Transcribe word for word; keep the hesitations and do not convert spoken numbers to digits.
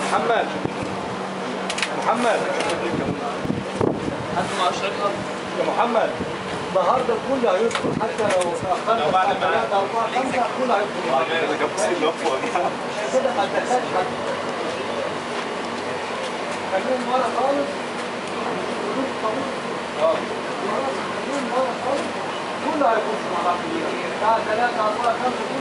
محمد محمد حد ما اشركها يا محمد. النهارده الكل هيدخل حتى لو اتاخرنا بعد ما ثلاثة أربعة خمسة الكل هيدخل. ده جاب سيل لفوه كده ما تدخلش حد. خليهم ورا خالص. اه خليهم ورا خالص. كله هيخشوا مع بعض. بتاع ثلاثة أربعة خمسة